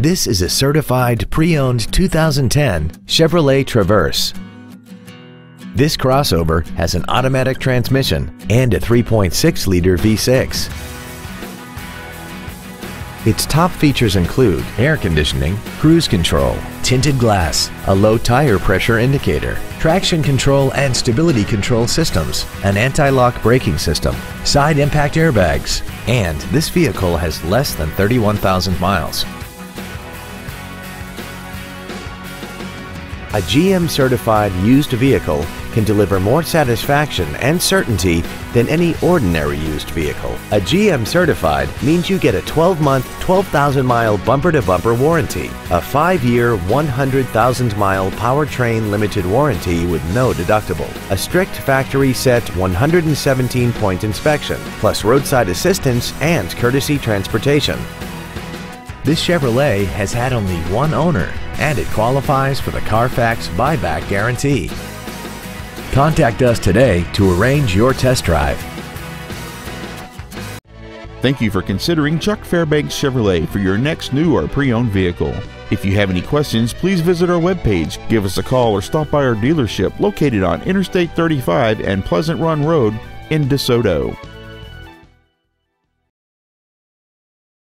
This is a certified pre-owned 2010 Chevrolet Traverse. This crossover has an automatic transmission and a 3.6-liter V6. Its top features include air conditioning, cruise control, tinted glass, a low tire pressure indicator, traction control and stability control systems, an anti-lock braking system, side impact airbags, and this vehicle has less than 31,000 miles. A GM-certified used vehicle can deliver more satisfaction and certainty than any ordinary used vehicle. A GM-certified means you get a 12-month, 12,000-mile bumper-to-bumper warranty, a 5-year, 100,000-mile powertrain limited warranty with no deductible, a strict factory-set 117-point inspection, plus roadside assistance and courtesy transportation. This Chevrolet has had only one owner, and it qualifies for the Carfax buyback guarantee. Contact us today to arrange your test drive. Thank you for considering Chuck Fairbanks Chevrolet for your next new or pre-owned vehicle. If you have any questions, please visit our webpage, give us a call, or stop by our dealership located on Interstate 35 and Pleasant Run Road in DeSoto.